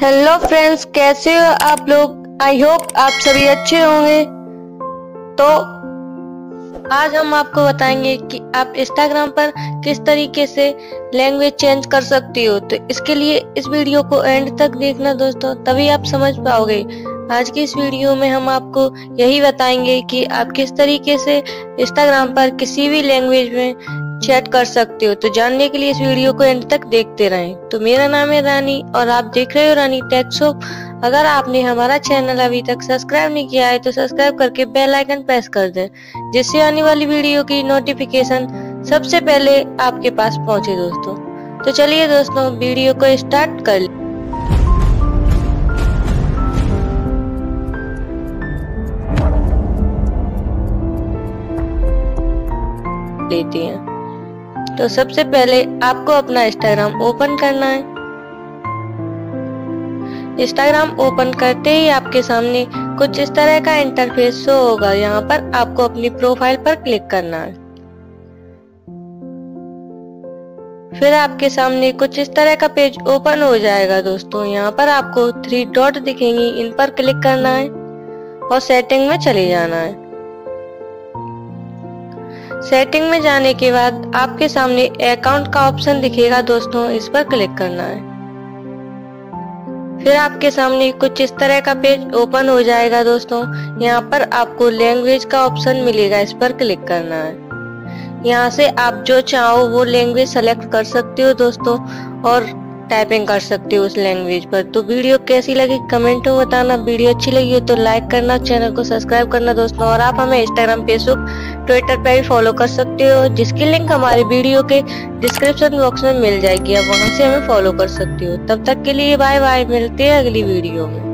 Hello friends, कैसे हो आप लोग। आई होप आप सभी अच्छे होंगे। तो आज हम आपको बताएंगे कि आप इंस्टाग्राम पर किस तरीके से लैंग्वेज चेंज कर सकती हो। तो इसके लिए इस वीडियो को एंड तक देखना दोस्तों, तभी आप समझ पाओगे। आज की इस वीडियो में हम आपको यही बताएंगे कि आप किस तरीके से इंस्टाग्राम पर किसी भी लैंग्वेज में चैट कर सकते हो। तो जानने के लिए इस वीडियो को एंड तक देखते रहें। तो मेरा नाम है रानी और आप देख रहे हो रानी टेक शो। अगर आपने हमारा चैनल अभी तक सब्सक्राइब नहीं किया है तो सब्सक्राइब करके बेल आइकन प्रेस कर दें, जिससे आने वाली वीडियो की नोटिफिकेशन सबसे पहले आपके पास पहुंचे दोस्तों। तो चलिए दोस्तों, वीडियो को स्टार्ट कर लें। लेते हैं तो सबसे पहले आपको अपना इंस्टाग्राम ओपन करना है। इंस्टाग्राम ओपन करते ही आपके सामने कुछ इस तरह का इंटरफेस शो होगा। यहाँ पर आपको अपनी प्रोफाइल पर क्लिक करना है। फिर आपके सामने कुछ इस तरह का पेज ओपन हो जाएगा दोस्तों। यहाँ पर आपको 3 डॉट दिखेंगी, इन पर क्लिक करना है और सेटिंग में चले जाना है। सेटिंग में जाने के बाद आपके सामने अकाउंट का ऑप्शन दिखेगा दोस्तों, इस पर क्लिक करना है। फिर आपके सामने कुछ इस तरह का पेज ओपन हो जाएगा दोस्तों। यहाँ पर आपको लैंग्वेज का ऑप्शन मिलेगा, इस पर क्लिक करना है। यहाँ से आप जो चाहो वो लैंग्वेज सेलेक्ट कर सकते हो दोस्तों और टाइपिंग कर सकते हो उस लैंग्वेज पर। तो वीडियो कैसी लगी कमेंट में बताना। वीडियो अच्छी लगी हो तो लाइक करना, चैनल को सब्सक्राइब करना दोस्तों। और आप हमें इंस्टाग्राम, फेसबुक, ट्विटर पर भी फॉलो कर सकते हो, जिसकी लिंक हमारे वीडियो के डिस्क्रिप्शन बॉक्स में मिल जाएगी। आप वहां से हमें फॉलो कर सकते हो। तब तक के लिए बाय बाय, मिलते हैं अगली वीडियो में।